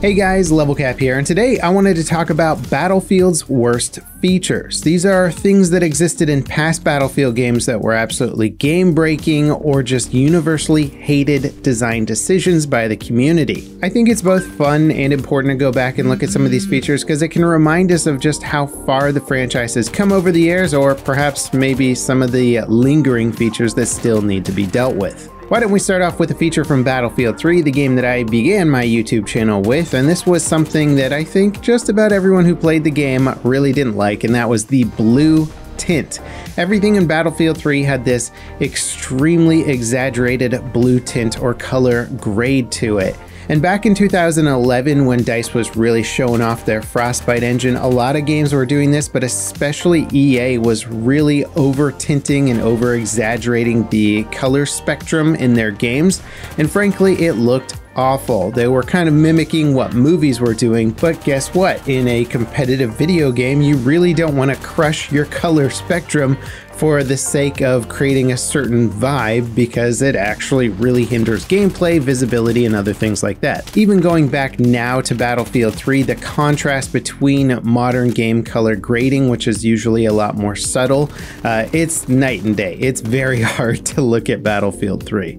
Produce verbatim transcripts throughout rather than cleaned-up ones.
Hey guys, LevelCap here, and today I wanted to talk about Battlefield's worst features. These are things that existed in past Battlefield games that were absolutely game-breaking or just universally hated design decisions by the community. I think it's both fun and important to go back and look at some of these features because it can remind us of just how far the franchise has come over the years, or perhaps maybe some of the lingering features that still need to be dealt with. Why don't we start off with a feature from Battlefield three, the game that I began my YouTube channel with, and this was something that I think just about everyone who played the game really didn't like, and that was the blue tint. Everything in Battlefield three had this extremely exaggerated blue tint or color grade to it. And back in two thousand eleven, when DICE was really showing off their Frostbite engine, a lot of games were doing this, but especially E A was really over-tinting and over-exaggerating the color spectrum in their games, and frankly, it looked awful. They were kind of mimicking what movies were doing, but guess what? In a competitive video game, you really don't want to crush your color spectrum for the sake of creating a certain vibe, because it actually really hinders gameplay, visibility, and other things like that. Even going back now to Battlefield three, the contrast between modern game color grading, which is usually a lot more subtle, uh, it's night and day. It's very hard to look at Battlefield three.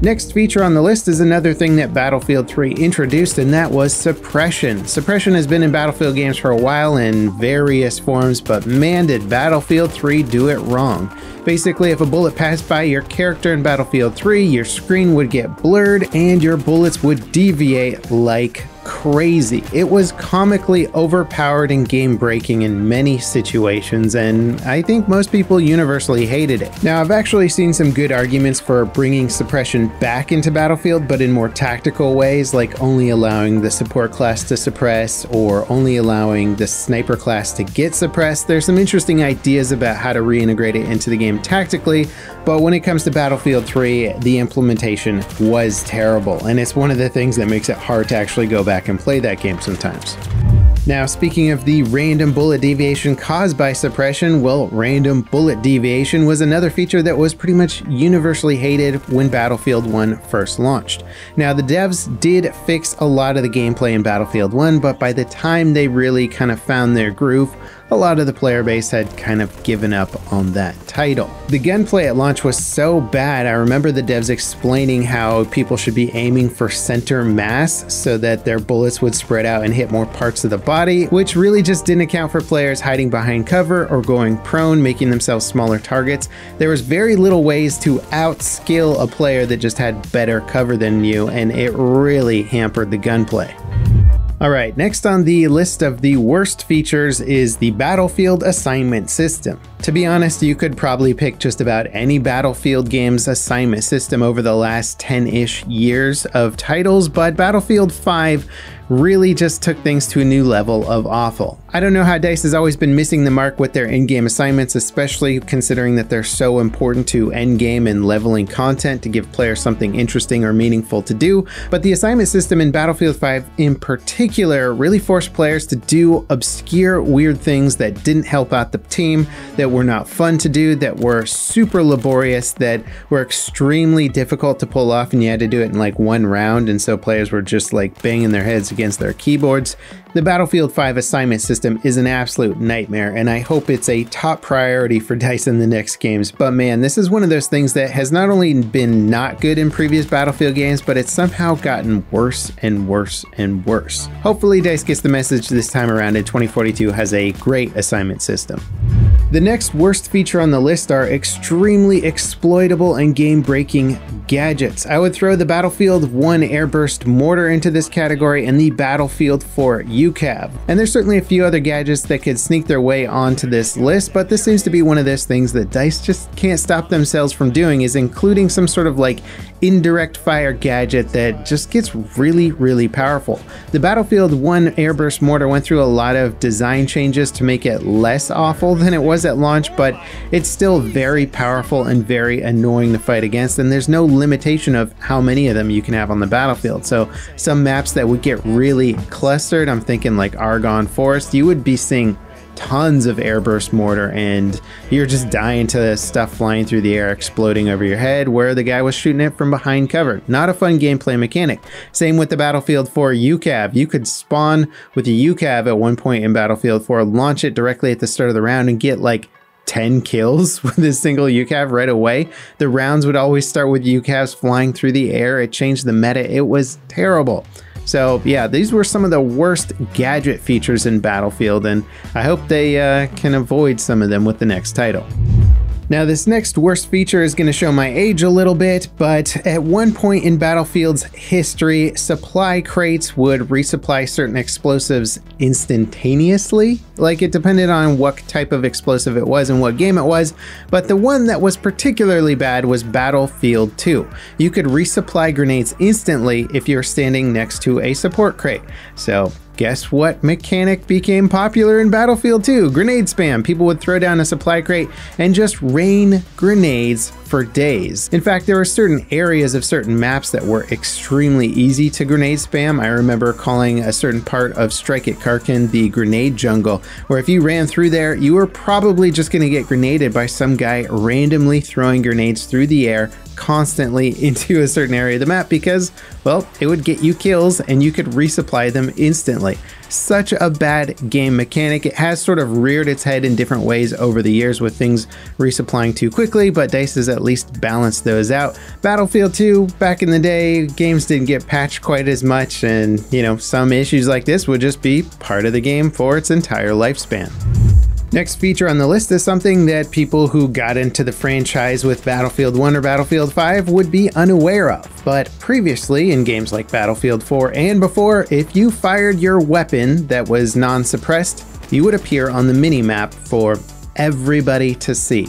Next feature on the list is another thing that Battlefield three introduced, and that was suppression. Suppression has been in Battlefield games for a while in various forms, but man, did Battlefield three do it wrong. Basically, if a bullet passed by your character in Battlefield three, your screen would get blurred and your bullets would deviate like crazy. It was comically overpowered and game-breaking in many situations, and I think most people universally hated it. Now, I've actually seen some good arguments for bringing suppression back into Battlefield, but in more tactical ways, like only allowing the support class to suppress or only allowing the sniper class to get suppressed. There's some interesting ideas about how to reintegrate it into the game tactically, but when it comes to Battlefield three, the implementation was terrible, and it's one of the things that makes it hard to actually go back Back and play that game sometimes. Now, speaking of the random bullet deviation caused by suppression, well, random bullet deviation was another feature that was pretty much universally hated when Battlefield one first launched. Now, the devs did fix a lot of the gameplay in Battlefield one, but by the time they really kind of found their groove, a lot of the player base had kind of given up on that title. The gunplay at launch was so bad, I remember the devs explaining how people should be aiming for center mass so that their bullets would spread out and hit more parts of the body, which really just didn't account for players hiding behind cover or going prone, making themselves smaller targets. There was very little ways to outskill a player that just had better cover than you, and it really hampered the gunplay. Alright, next on the list of the worst features is the Battlefield assignment system. To be honest, you could probably pick just about any Battlefield game's assignment system over the last ten-ish years of titles, but Battlefield five really just took things to a new level of awful. I don't know how DICE has always been missing the mark with their in-game assignments, especially considering that they're so important to end-game and leveling content to give players something interesting or meaningful to do, but the assignment system in Battlefield five in particular really forced players to do obscure, weird things that didn't help out the team, that were not fun to do, that were super laborious, that were extremely difficult to pull off, and you had to do it in like one round, and so players were just like banging their heads against their keyboards. The Battlefield five assignment system is an absolute nightmare, and I hope it's a top priority for DICE in the next games, but man, this is one of those things that has not only been not good in previous Battlefield games, but it's somehow gotten worse and worse and worse. Hopefully DICE gets the message this time around and twenty forty-two has a great assignment system. The next worst feature on the list are extremely exploitable and game-breaking gadgets. I would throw the Battlefield one airburst mortar into this category and the Battlefield four U C A V. And there's certainly a few other gadgets that could sneak their way onto this list, but this seems to be one of those things that DICE just can't stop themselves from doing, is including some sort of like indirect fire gadget that just gets really, really powerful. The Battlefield one airburst mortar went through a lot of design changes to make it less awful than it was at launch, but it's still very powerful and very annoying to fight against, and there's no limitation of how many of them you can have on the battlefield. So some maps that would get really clustered, I'm thinking like Argonne Forest, you would be seeing tons of airburst mortar, and you're just dying to stuff flying through the air, exploding over your head where the guy was shooting it from behind cover. Not a fun gameplay mechanic. Same with the Battlefield four U C A V. You could spawn with a U C A V at one point in Battlefield four, launch it directly at the start of the round, and get like ten kills with a single U C A V right away. The rounds would always start with U C A Vs flying through the air. It changed the meta. It was terrible. So yeah, these were some of the worst gadget features in Battlefield, and I hope they uh, can avoid some of them with the next title. Now, this next worst feature is going to show my age a little bit, but at one point in Battlefield's history, supply crates would resupply certain explosives instantaneously. Like, it depended on what type of explosive it was and what game it was, but the one that was particularly bad was Battlefield two. You could resupply grenades instantly if you're standing next to a support crate. So guess what mechanic became popular in Battlefield two? Grenade spam. People would throw down a supply crate and just rain grenades for days. In fact, there were certain areas of certain maps that were extremely easy to grenade spam. I remember calling a certain part of Strike at Karkand the grenade jungle, where if you ran through there, you were probably just going to get grenaded by some guy randomly throwing grenades through the air constantly into a certain area of the map because, well, it would get you kills and you could resupply them instantly. Such a bad game mechanic. It has sort of reared its head in different ways over the years with things resupplying too quickly, but DICE has at least balanced those out. Battlefield two, back in the day, games didn't get patched quite as much, and you know, some issues like this would just be part of the game for its entire lifespan. Next feature on the list is something that people who got into the franchise with Battlefield one or Battlefield five would be unaware of. But previously, in games like Battlefield four and before, if you fired your weapon that was non-suppressed, you would appear on the minimap for everybody to see.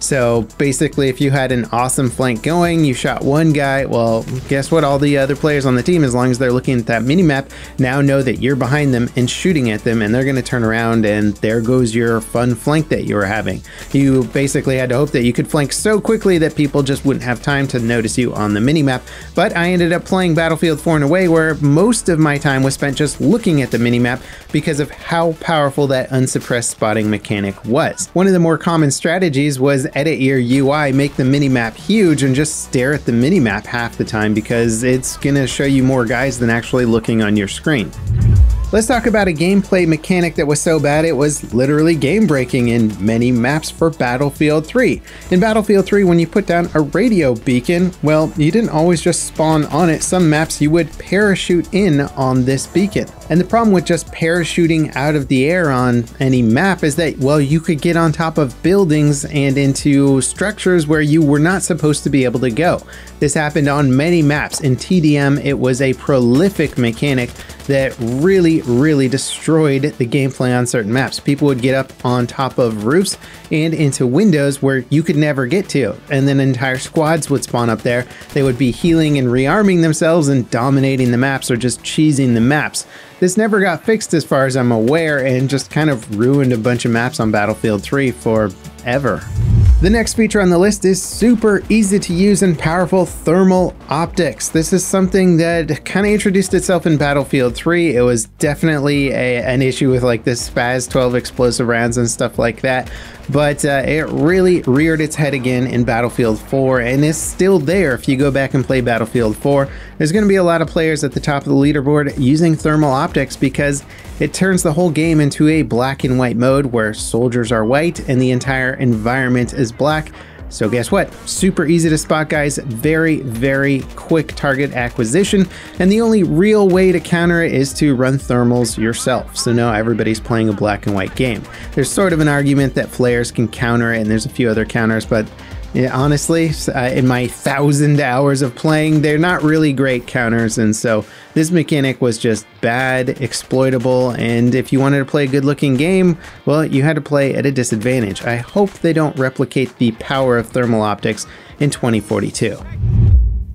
So basically, if you had an awesome flank going, you shot one guy, well, guess what? All the other players on the team, as long as they're looking at that minimap, now know that you're behind them and shooting at them, and they're going to turn around, and there goes your fun flank that you were having. You basically had to hope that you could flank so quickly that people just wouldn't have time to notice you on the minimap. But I ended up playing Battlefield four in a way where most of my time was spent just looking at the minimap because of how powerful that unsuppressed spotting mechanic was. One of the more common strategies was edit your U I, make the minimap huge, and just stare at the minimap half the time because it's going to show you more guys than actually looking on your screen. Let's talk about a gameplay mechanic that was so bad it was literally game-breaking in many maps for Battlefield three. In Battlefield three, when you put down a radio beacon, well, you didn't always just spawn on it. Some maps you would parachute in on this beacon. And the problem with just parachuting out of the air on any map is that, well, you could get on top of buildings and into structures where you were not supposed to be able to go. This happened on many maps. In T D M, it was a prolific mechanic that really, really destroyed the gameplay on certain maps. People would get up on top of roofs and into windows where you could never get to, and then entire squads would spawn up there. They would be healing and rearming themselves and dominating the maps or just cheesing the maps. This never got fixed as far as I'm aware, and just kind of ruined a bunch of maps on Battlefield three forever. The next feature on the list is super easy to use and powerful thermal optics. This is something that kind of introduced itself in Battlefield three. It was definitely a, an issue with like the SPAS twelve explosive rounds and stuff like that, but uh, it really reared its head again in Battlefield four, and it's still there. If you go back and play Battlefield four, there's going to be a lot of players at the top of the leaderboard using thermal optics because it turns the whole game into a black and white mode where soldiers are white and the entire environment is black. So guess what? Super easy to spot guys, very, very quick target acquisition, and the only real way to counter it is to run thermals yourself. So now everybody's playing a black and white game. There's sort of an argument that flares can counter it, and there's a few other counters, but yeah, honestly, uh, in my thousand hours of playing, they're not really great counters, and so this mechanic was just bad, exploitable, and if you wanted to play a good-looking game, well, you had to play at a disadvantage. I hope they don't replicate the power of thermal optics in twenty forty-two.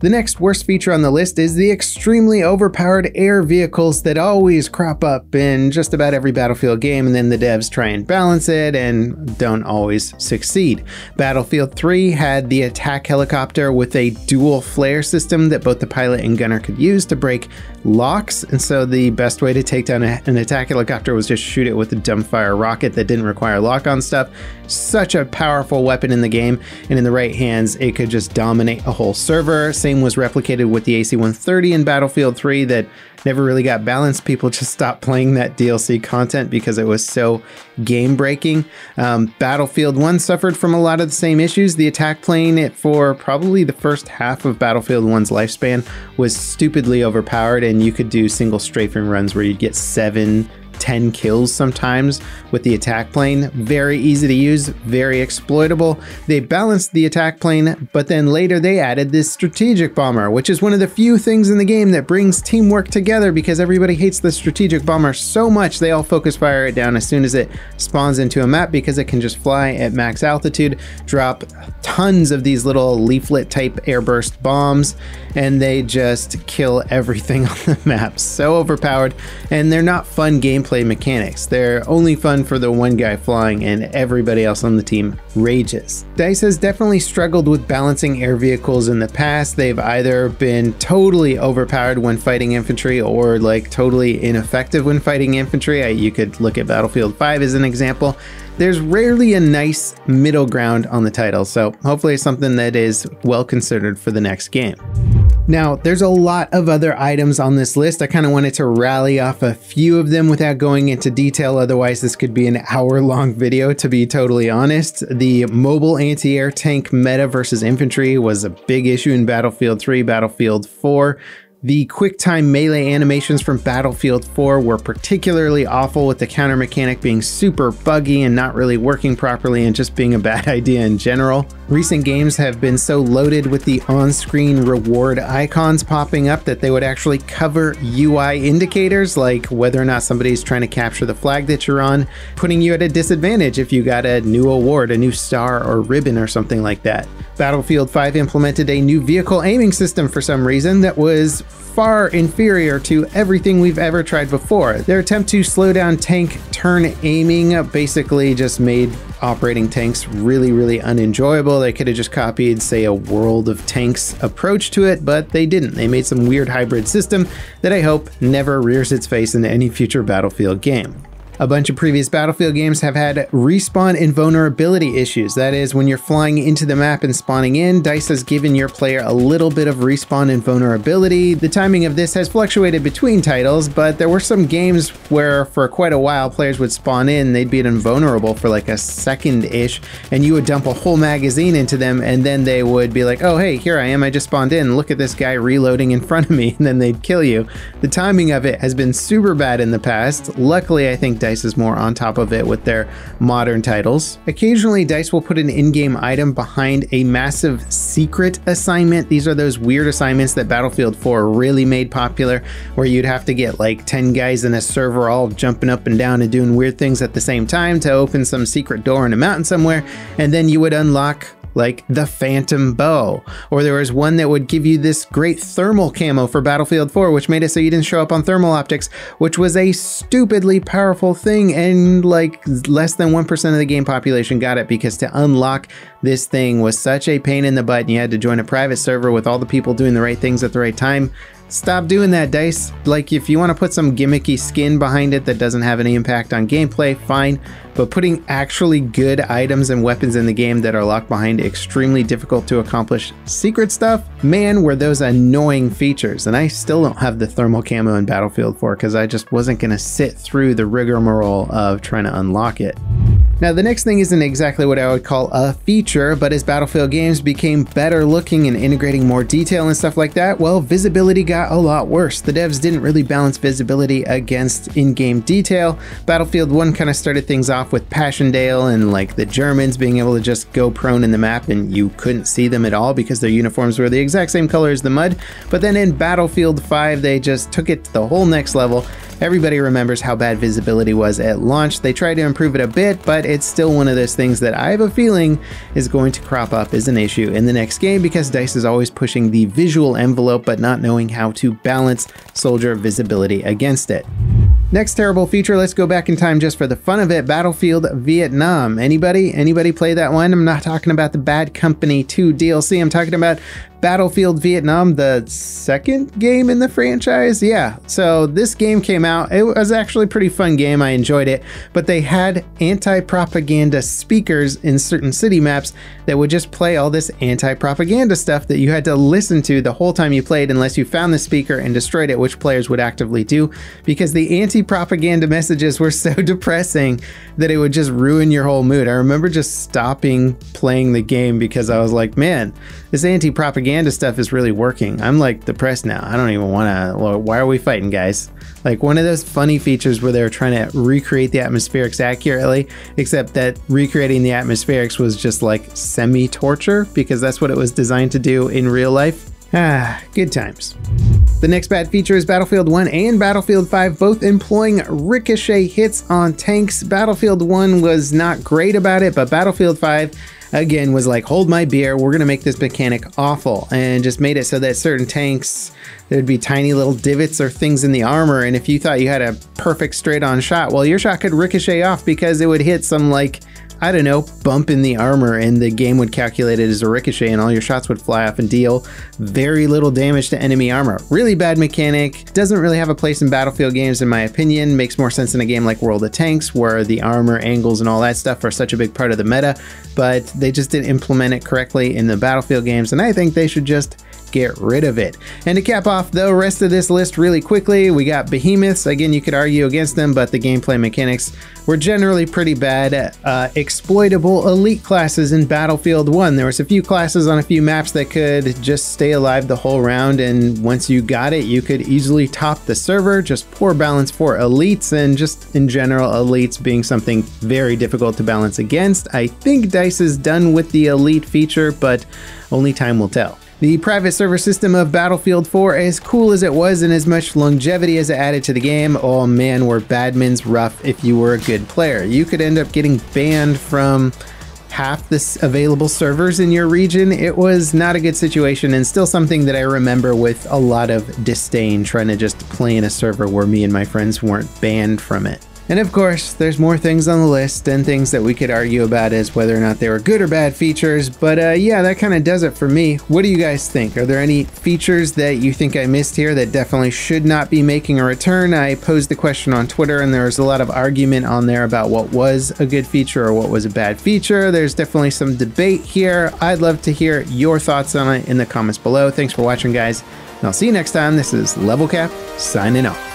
The next worst feature on the list is the extremely overpowered air vehicles that always crop up in just about every Battlefield game, and then the devs try and balance it and don't always succeed. Battlefield three had the attack helicopter with a dual flare system that both the pilot and gunner could use to break locks, and so the best way to take down a, an attack helicopter was just shoot it with a dumbfire rocket that didn't require lock-on stuff. Such a powerful weapon in the game, and in the right hands it could just dominate a whole server. Same was replicated with the A C one thirty in Battlefield three that never really got balanced. People just stopped playing that D L C content because it was so game-breaking. Um, Battlefield one suffered from a lot of the same issues. The attack plane, it for probably the first half of Battlefield one's lifespan, was stupidly overpowered, and you could do single strafing runs where you'd get seven, ten kills sometimes with the attack plane. Very easy to use, very exploitable. They balanced the attack plane, but then later they added this strategic bomber, which is one of the few things in the game that brings teamwork together, because everybody hates the strategic bomber so much they all focus fire it down as soon as it spawns into a map, because it can just fly at max altitude, drop tons of these little leaflet type airburst bombs, and they just kill everything on the map. So overpowered, and they're not fun gameplay mechanics. They're only fun for the one guy flying, and everybody else on the team rages. DICE has definitely struggled with balancing air vehicles in the past. They've either been totally overpowered when fighting infantry, or like totally ineffective when fighting infantry. I, you could look at Battlefield five as an example. There's rarely a nice middle ground on the title, so hopefully it's something that is well considered for the next game. Now, there's a lot of other items on this list. I kind of wanted to rally off a few of them without going into detail, otherwise this could be an hour-long video, to be totally honest. The mobile anti-air tank meta versus infantry was a big issue in Battlefield three, Battlefield four. The QuickTime melee animations from Battlefield four were particularly awful, with the counter mechanic being super buggy and not really working properly and just being a bad idea in general. Recent games have been so loaded with the on-screen reward icons popping up that they would actually cover U I indicators, like whether or not somebody's trying to capture the flag that you're on, putting you at a disadvantage if you got a new award, a new star or ribbon or something like that. Battlefield five implemented a new vehicle aiming system for some reason that was far inferior to everything we've ever tried before. Their attempt to slow down tank turn aiming basically just made operating tanks really, really unenjoyable. They could have just copied, say, a World of Tanks approach to it, but they didn't. They made some weird hybrid system that I hope never rears its face in any future Battlefield game. A bunch of previous Battlefield games have had respawn and vulnerability issues. That is, when you're flying into the map and spawning in, DICE has given your player a little bit of respawn and vulnerability. The timing of this has fluctuated between titles, but there were some games where for quite a while players would spawn in, they'd be invulnerable for like a second-ish, and you would dump a whole magazine into them, and then they would be like, oh hey, here I am, I just spawned in, look at this guy reloading in front of me, and then they'd kill you. The timing of it has been super bad in the past. Luckily, I think DICE is more on top of it with their modern titles. Occasionally, DICE will put an in-game item behind a massive secret assignment. These are those weird assignments that Battlefield four really made popular, where you'd have to get like ten guys in a server all jumping up and down and doing weird things at the same time to open some secret door in a mountain somewhere, and then you would unlock like the Phantom Bow. Or there was one that would give you this great thermal camo for Battlefield four, which made it so you didn't show up on thermal optics, which was a stupidly powerful thing, and like less than one percent of the game population got it, because to unlock this thing was such a pain in the butt, and you had to join a private server with all the people doing the right things at the right time. Stop doing that, DICE. Like, if you want to put some gimmicky skin behind it that doesn't have any impact on gameplay, fine, but putting actually good items and weapons in the game that are locked behind extremely difficult to accomplish secret stuff, man, were those annoying features. And I still don't have the thermal camo in Battlefield four because I just wasn't going to sit through the rigmarole of trying to unlock it. Now, the next thing isn't exactly what I would call a feature, but as Battlefield games became better looking and integrating more detail and stuff like that, well, visibility got a lot worse. The devs didn't really balance visibility against in-game detail. Battlefield one kind of started things off with Passchendaele and like the Germans being able to just go prone in the map and you couldn't see them at all because their uniforms were the exact same color as the mud. But then in Battlefield five, they just took it to the whole next level Everybody remembers how bad visibility was at launch. They tried to improve it a bit, but it's still one of those things that I have a feeling is going to crop up as an issue in the next game, because DICE is always pushing the visual envelope but not knowing how to balance soldier visibility against it. Next terrible feature, let's go back in time just for the fun of it. Battlefield Vietnam. Anybody? Anybody play that one? I'm not talking about the Bad Company two D L C. I'm talking about Battlefield Vietnam, the second game in the franchise. Yeah, so this game came out. It was actually a pretty fun game. I enjoyed it, but they had anti-propaganda speakers in certain city maps that would just play all this anti-propaganda stuff that you had to listen to the whole time you played, unless you found the speaker and destroyed it, which players would actively do, because the anti-propaganda messages were so depressing that it would just ruin your whole mood. I remember just stopping playing the game because I was like, man, this anti-propaganda stuff is really working. I'm like depressed now. I don't even want to. Why are we fighting, guys? Like one of those funny features where they were trying to recreate the atmospherics accurately, except that recreating the atmospherics was just like semi-torture, because that's what it was designed to do in real life. Ah, good times. The next bad feature is Battlefield one and Battlefield five, both employing ricochet hits on tanks. Battlefield one was not great about it, but Battlefield five again was like, hold my beer, we're gonna make this mechanic awful, and just made it so that certain tanks, there'd be tiny little divots or things in the armor, and if you thought you had a perfect straight on shot, well, your shot could ricochet off because it would hit some, like, I don't know, bump in the armor, and the game would calculate it as a ricochet and all your shots would fly off and deal very little damage to enemy armor. Really bad mechanic. Doesn't really have a place in Battlefield games, in my opinion. Makes more sense in a game like World of Tanks, where the armor angles and all that stuff are such a big part of the meta, but they just didn't implement it correctly in the Battlefield games, and I think they should just get rid of it. And to cap off the rest of this list really quickly, we got Behemoths. Again, you could argue against them, but the gameplay mechanics were generally pretty bad. Uh, exploitable elite classes in Battlefield one. There was a few classes on a few maps that could just stay alive the whole round, and once you got it, you could easily top the server. Just poor balance for elites, and just in general, elites being something very difficult to balance against. I think DICE is done with the elite feature, but only time will tell. The private server system of Battlefield four, as cool as it was and as much longevity as it added to the game, oh man, were badmins rough if you were a good player. You could end up getting banned from half the available servers in your region. It was not a good situation, and still something that I remember with a lot of disdain, trying to just play in a server where me and my friends weren't banned from it. And of course, there's more things on the list and things that we could argue about as whether or not they were good or bad features. But uh, yeah, that kind of does it for me. What do you guys think? Are there any features that you think I missed here that definitely should not be making a return? I posed the question on Twitter, and there was a lot of argument on there about what was a good feature or what was a bad feature. There's definitely some debate here. I'd love to hear your thoughts on it in the comments below. Thanks for watching, guys, and I'll see you next time. This is LevelCap signing off.